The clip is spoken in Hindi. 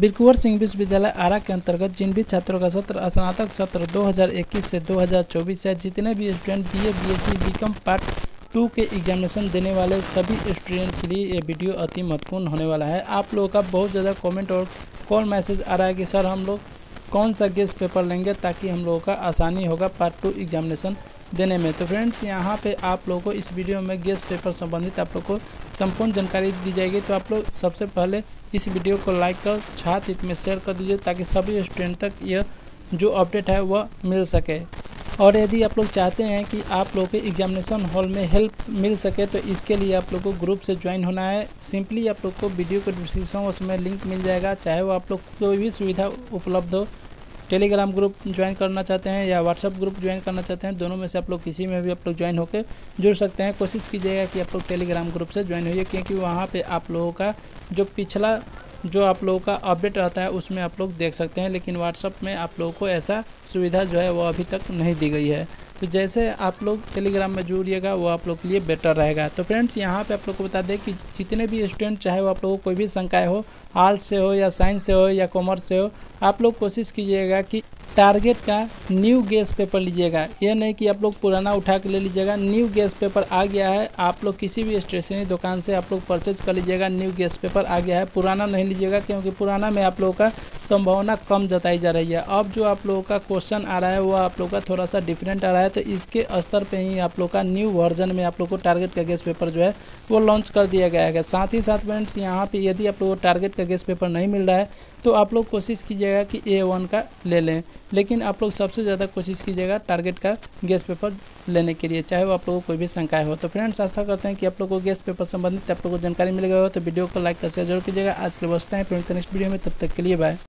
बीरकुंवर सिंह विश्वविद्यालय आरा के अंतर्गत जिन भी छात्रों का सत्र स्नातक सत्र 2021 से 2024 है, जितने भी student BA, BSc, BCom part 2 के एग्जामिनेशन देने वाले सभी स्टूडेंट के लिए ये वीडियो अति महत्वपूर्ण होने वाला है। आप लोगों का बहुत ज़्यादा कमेंट और कॉल मैसेज आ रहा है कि सर हम लोग कौन सा गेस्ट पेपर लेंगे ताकि हम लोगों का आसानी होगा पार्ट 2 एग्जामिनेशन देने में। तो फ्रेंड्स यहाँ पे आप लोगों को इस वीडियो में गेस्ट पेपर संबंधित आप लोगों को संपूर्ण जानकारी दी जाएगी। तो आप लोग सबसे पहले इस वीडियो को लाइक कर छात्र हित में शेयर कर दीजिए ताकि सभी स्टूडेंट तक यह जो अपडेट है वह मिल सके। और यदि आप लोग चाहते हैं कि आप लोगों के एग्जामिनेशन हॉल में हेल्प मिल सके तो इसके लिए आप लोग को ग्रुप से ज्वाइन होना है। सिंपली आप लोग को वीडियो के डिस्क्रिप्शन उसमें लिंक मिल जाएगा। चाहे वो आप लोग कोई भी सुविधा उपलब्ध हो, टेलीग्राम ग्रुप ज्वाइन करना चाहते हैं या व्हाट्सअप ग्रुप ज्वाइन करना चाहते हैं, दोनों में से आप लोग किसी में भी आप लोग ज्वाइन होकर जुड़ सकते हैं। कोशिश कीजिएगा कि आप लोग टेलीग्राम ग्रुप से ज्वाइन होइए क्योंकि वहाँ पे आप लोगों का जो पिछला जो आप लोगों का अपडेट रहता है उसमें आप लोग देख सकते हैं। लेकिन व्हाट्सअप में आप लोगों को ऐसा सुविधा जो है वो अभी तक नहीं दी गई है। तो जैसे आप लोग टेलीग्राम में जुड़िएगा वो आप लोग के लिए बेटर रहेगा। तो फ्रेंड्स यहाँ पे आप लोग को बता दें कि जितने भी स्टूडेंट चाहे वो आप लोगों को कोई भी संकाय हो, आर्ट से हो या साइंस से हो या कॉमर्स से हो, आप लोग कोशिश कीजिएगा कि टारगेट का न्यू गेस्ट पेपर लीजिएगा। यह नहीं कि आप लोग पुराना उठा के ले लीजिएगा। न्यू गेस्ट पेपर आ गया है, आप लोग किसी भी स्टेशनरी दुकान से आप लोग परचेज कर लीजिएगा। न्यू गेस्ट पेपर आ गया है, पुराना नहीं लीजिएगा क्योंकि पुराना में आप लोगों का संभावना कम जताई जा रही है। अब जो आप लोगों का क्वेश्चन आ रहा है वो आप लोगों का थोड़ा सा डिफरेंट आ रहा है। तो इसके स्तर पर ही आप लोग का न्यू वर्जन में आप लोग को टारगेट का गेस्ट पेपर जो है वो लॉन्च कर दिया गया है। साथ ही साथ फ्रेंड्स यहाँ पर यदि आप लोग को टारगेट का गेस्ट पेपर नहीं मिल रहा है तो आप लोग कोशिश कीजिएगा कि A1 का ले लें। लेकिन आप लोग सबसे ज़्यादा कोशिश कीजिएगा टारगेट का गेस्ट पेपर लेने के लिए, चाहे वो आप लोगों को कोई भी शंकाएं हो। तो फ्रेंड्स आशा करते हैं कि आप लोगों को गेस्ट पेपर संबंधित आप लोगों को जानकारी मिल गई हो। तो वीडियो को लाइक कर शेयर जरूर कीजिएगा। आज के लिए बचते हैं फिर नेक्स्ट वीडियो में, तब तक के लिए बाय।